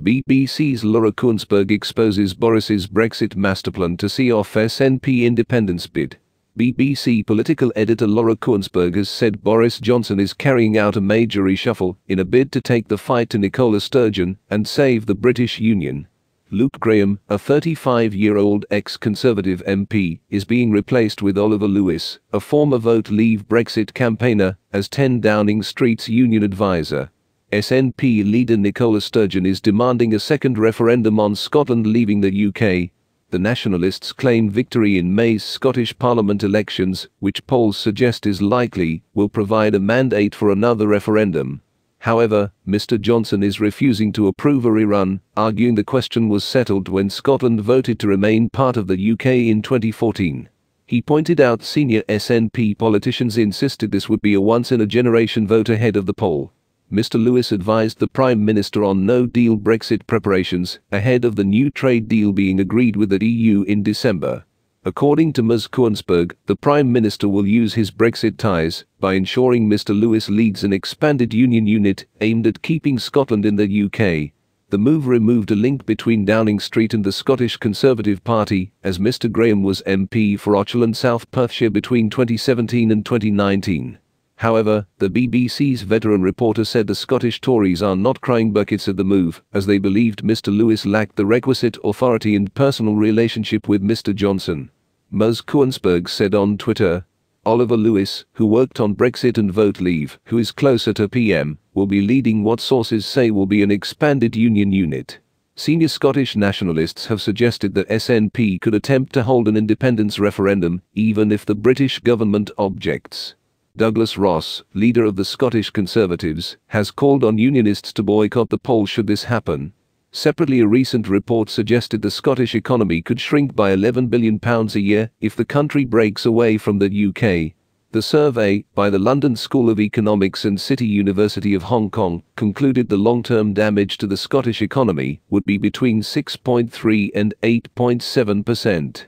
The BBC's Laura Kuenssberg exposes Boris's Brexit masterplan to see off SNP independence bid. BBC political editor Laura Kuenssberg has said Boris Johnson is carrying out a major reshuffle in a bid to take the fight to Nicola Sturgeon and save the British Union. Luke Graham, a 35-year-old ex-Conservative MP, is being replaced with Oliver Lewis, a former Vote Leave Brexit campaigner, as 10 Downing Street's union advisor. SNP leader Nicola Sturgeon is demanding a second referendum on Scotland leaving the UK. The Nationalists claim victory in May's Scottish Parliament elections, which polls suggest is likely, will provide a mandate for another referendum. However, Mr Johnson is refusing to approve a rerun, arguing the question was settled when Scotland voted to remain part of the UK in 2014. He pointed out senior SNP politicians insisted this would be a once-in-a-generation vote ahead of the poll. Mr Lewis advised the Prime Minister on no-deal Brexit preparations ahead of the new trade deal being agreed with the EU in December. According to Ms Kuenssberg, the Prime Minister will use his Brexit ties by ensuring Mr Lewis leads an expanded union unit aimed at keeping Scotland in the UK. The move removed a link between Downing Street and the Scottish Conservative Party, as Mr Graham was MP for Ochil and South Perthshire between 2017 and 2019. However, the BBC's veteran reporter said the Scottish Tories are not crying buckets at the move, as they believed Mr Lewis lacked the requisite authority and personal relationship with Mr Johnson. Ms Kuenssberg said on Twitter, "Oliver Lewis, who worked on Brexit and Vote Leave, who is closer to PM, will be leading what sources say will be an expanded union unit." Senior Scottish nationalists have suggested that SNP could attempt to hold an independence referendum, even if the British government objects. Douglas Ross, leader of the Scottish Conservatives, has called on unionists to boycott the poll should this happen. Separately, a recent report suggested the Scottish economy could shrink by £11 billion a year if the country breaks away from the UK. The survey, by the London School of Economics and City University of Hong Kong, concluded the long-term damage to the Scottish economy would be between 6.3% and 8.7%.